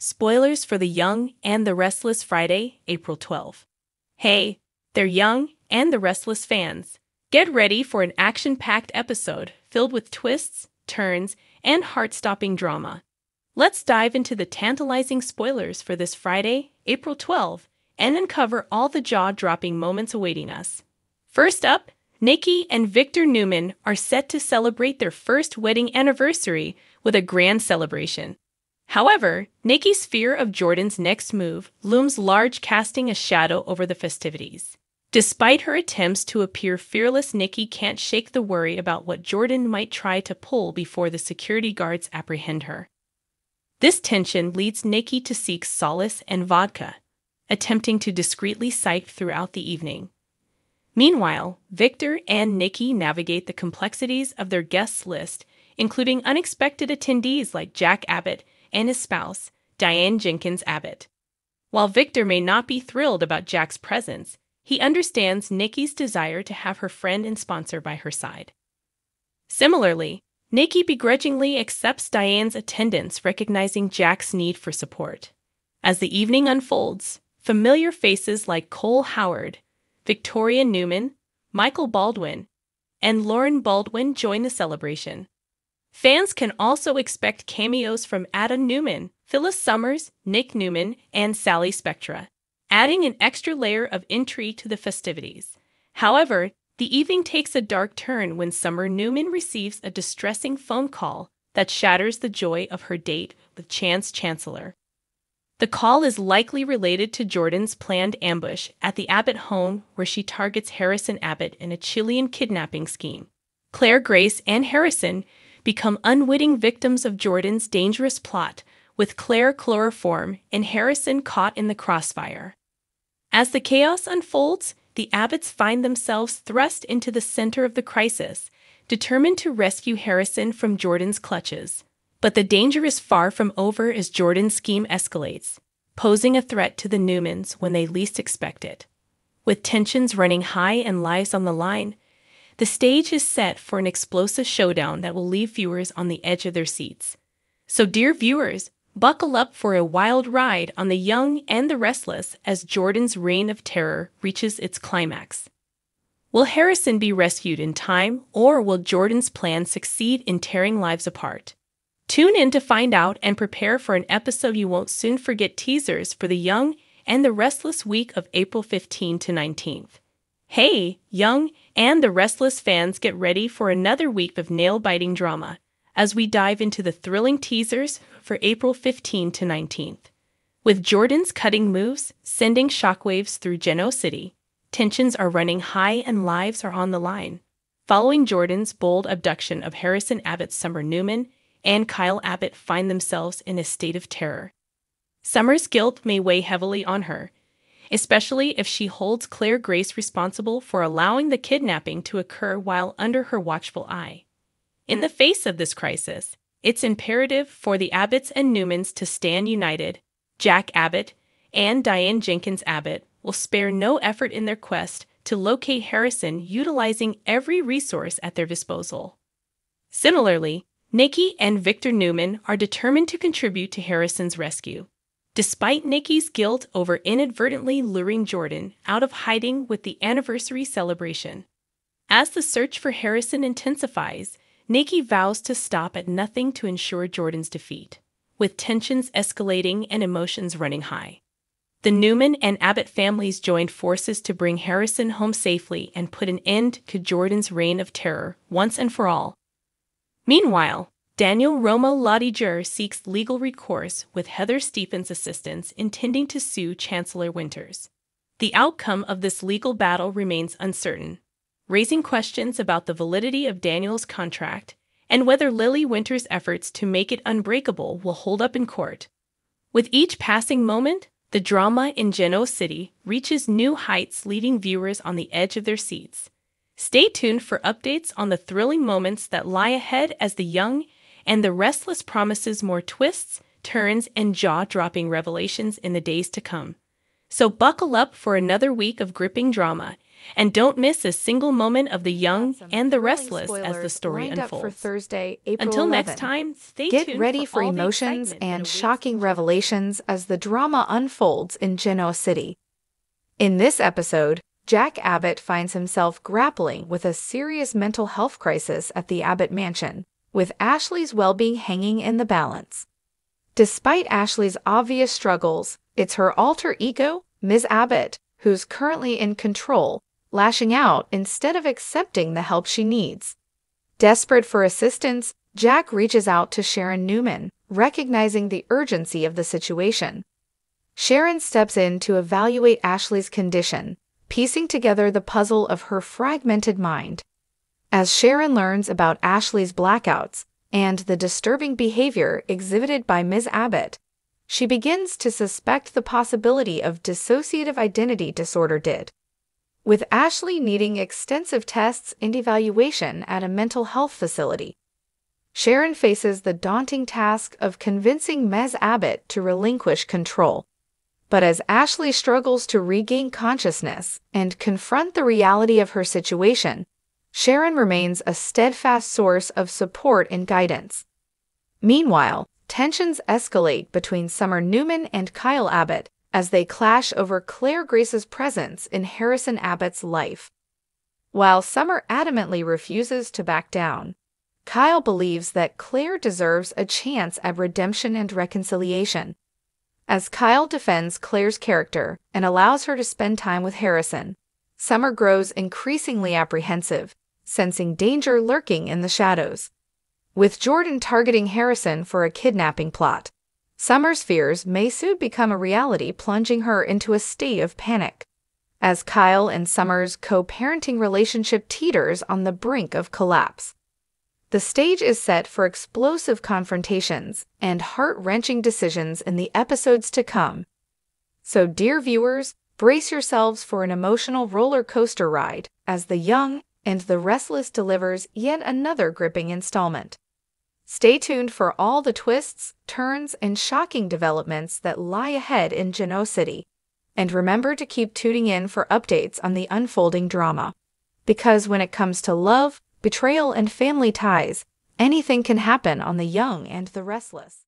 Spoilers for The Young and the Restless Friday, April 12. Hey, they're Young and the Restless fans. Get ready for an action-packed episode filled with twists, turns, and heart-stopping drama. Let's dive into the tantalizing spoilers for this Friday, April 12, and uncover all the jaw-dropping moments awaiting us. First up, Nikki and Victor Newman are set to celebrate their first wedding anniversary with a grand celebration. However, Nikki's fear of Jordan's next move looms large, casting a shadow over the festivities. Despite her attempts to appear fearless, Nikki can't shake the worry about what Jordan might try to pull before the security guards apprehend her. This tension leads Nikki to seek solace and vodka, attempting to discreetly psych throughout the evening. Meanwhile, Victor and Nikki navigate the complexities of their guest list, including unexpected attendees like Jack Abbott and his spouse, Diane Jenkins Abbott. While Victor may not be thrilled about Jack's presence, he understands Nikki's desire to have her friend and sponsor by her side. Similarly, Nikki begrudgingly accepts Diane's attendance, recognizing Jack's need for support. As the evening unfolds, familiar faces like Cole Howard, Victoria Newman, Michael Baldwin, and Lauren Baldwin join the celebration. Fans can also expect cameos from Adam Newman, Phyllis Summers, Nick Newman, and Sally Spectra, adding an extra layer of intrigue to the festivities. However, the evening takes a dark turn when Summer Newman receives a distressing phone call that shatters the joy of her date with Chance Chancellor. The call is likely related to Jordan's planned ambush at the Abbott home, where she targets Harrison Abbott in a Chilean kidnapping scheme. Claire Grace and Harrison become unwitting victims of Jordan's dangerous plot, with Claire chloroformed and Harrison caught in the crossfire. As the chaos unfolds, the Abbotts find themselves thrust into the center of the crisis, determined to rescue Harrison from Jordan's clutches. But the danger is far from over as Jordan's scheme escalates, posing a threat to the Newmans when they least expect it. With tensions running high and lives on the line, the stage is set for an explosive showdown that will leave viewers on the edge of their seats. So, dear viewers, buckle up for a wild ride on The Young and the Restless as Jordan's reign of terror reaches its climax. Will Harrison be rescued in time, or will Jordan's plan succeed in tearing lives apart? Tune in to find out and prepare for an episode you won't soon forget. Teasers for The Young and the Restless week of April 15 to 19th. Hey, Young and the Restless fans, get ready for another week of nail-biting drama as we dive into the thrilling teasers for April 15 to 19th. With Jordan's cutting moves sending shockwaves through Genoa City, tensions are running high and lives are on the line. Following Jordan's bold abduction of Harrison Abbott's Summer Newman and Kyle Abbott find themselves in a state of terror. Summer's guilt may weigh heavily on her, especially if she holds Claire Grace responsible for allowing the kidnapping to occur while under her watchful eye. In the face of this crisis, it's imperative for the Abbotts and Newmans to stand united. Jack Abbott and Diane Jenkins Abbott will spare no effort in their quest to locate Harrison, utilizing every resource at their disposal. Similarly, Nikki and Victor Newman are determined to contribute to Harrison's rescue. Despite Nikki's guilt over inadvertently luring Jordan out of hiding with the anniversary celebration, as the search for Harrison intensifies, Nikki vows to stop at nothing to ensure Jordan's defeat. With tensions escalating and emotions running high, the Newman and Abbott families joined forces to bring Harrison home safely and put an end to Jordan's reign of terror once and for all. Meanwhile, Daniel Romalotti Jr. seeks legal recourse with Heather Stephens' assistance, intending to sue Chancellor Winters. The outcome of this legal battle remains uncertain, raising questions about the validity of Daniel's contract and whether Lily Winters' efforts to make it unbreakable will hold up in court. With each passing moment, the drama in Genoa City reaches new heights, leaving viewers on the edge of their seats. Stay tuned for updates on the thrilling moments that lie ahead as The Young and the Restless promises more twists, turns, and jaw-dropping revelations in the days to come. So buckle up for another week of gripping drama And don't miss a single moment of The Young and the Restless as the story unfolds. For Thursday, April 11th. Until next time, stay tuned. Get ready for emotions and shocking revelations as the drama unfolds in Genoa City. In this episode, Jack Abbott finds himself grappling with a serious mental health crisis at the Abbott mansion, with Ashley's well-being hanging in the balance. Despite Ashley's obvious struggles, it's her alter ego, Ms. Abbott, who's currently in control, lashing out instead of accepting the help she needs. Desperate for assistance, Jack reaches out to Sharon Newman, recognizing the urgency of the situation. Sharon steps in to evaluate Ashley's condition, piecing together the puzzle of her fragmented mind. As Sharon learns about Ashley's blackouts and the disturbing behavior exhibited by Ms. Abbott, she begins to suspect the possibility of dissociative identity disorder DID. With Ashley needing extensive tests and evaluation at a mental health facility, Sharon faces the daunting task of convincing Ms. Abbott to relinquish control. But as Ashley struggles to regain consciousness and confront the reality of her situation, Sharon remains a steadfast source of support and guidance. Meanwhile, tensions escalate between Summer Newman and Kyle Abbott as they clash over Claire Grace's presence in Harrison Abbott's life. While Summer adamantly refuses to back down, Kyle believes that Claire deserves a chance at redemption and reconciliation. As Kyle defends Claire's character and allows her to spend time with Harrison, Summer grows increasingly apprehensive, sensing danger lurking in the shadows. With Jordan targeting Harrison for a kidnapping plot, Summer's fears may soon become a reality, plunging her into a state of panic. As Kyle and Summer's co-parenting relationship teeters on the brink of collapse, the stage is set for explosive confrontations and heart-wrenching decisions in the episodes to come. So, dear viewers, brace yourselves for an emotional roller coaster ride as The Young and the Restless delivers yet another gripping installment. Stay tuned for all the twists, turns, and shocking developments that lie ahead in Genoa City. And remember to keep tuning in for updates on the unfolding drama. Because when it comes to love, betrayal, and family ties, anything can happen on The Young and the Restless.